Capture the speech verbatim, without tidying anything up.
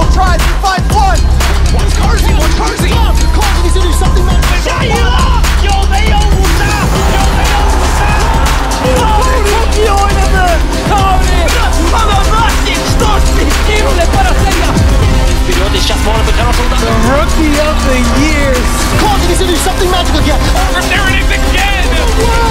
single try. three five one. One's Carzy, one's Carzy. Carzy needs to do something, man. The rookie of the year. Carzy needs to do something magical again. There it is again.